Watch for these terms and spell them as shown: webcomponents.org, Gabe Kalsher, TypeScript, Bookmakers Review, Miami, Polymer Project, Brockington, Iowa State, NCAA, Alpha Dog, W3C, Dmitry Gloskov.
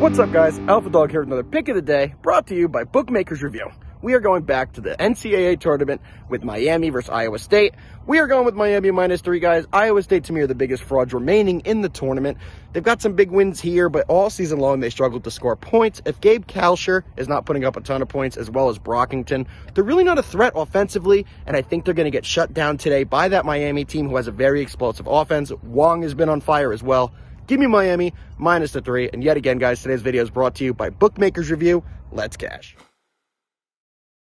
What's up, guys? Alpha Dog here with another pick of the day, brought to you by Bookmakers Review. We are going back to the NCAA tournament with Miami versus Iowa State. We are going with Miami -3, guys. Iowa State, to me, are the biggest frauds remaining in the tournament. They've got some big wins here, but all season long, they struggled to score points. If Gabe Kalsher is not putting up a ton of points, as well as Brockington, they're really not a threat offensively, and I think they're going to get shut down today by that Miami team who has a very explosive offense. Wong has been on fire as well. Give me Miami -3. And yet again, guys, today's video is brought to you by Bookmakers Review. Let's cash.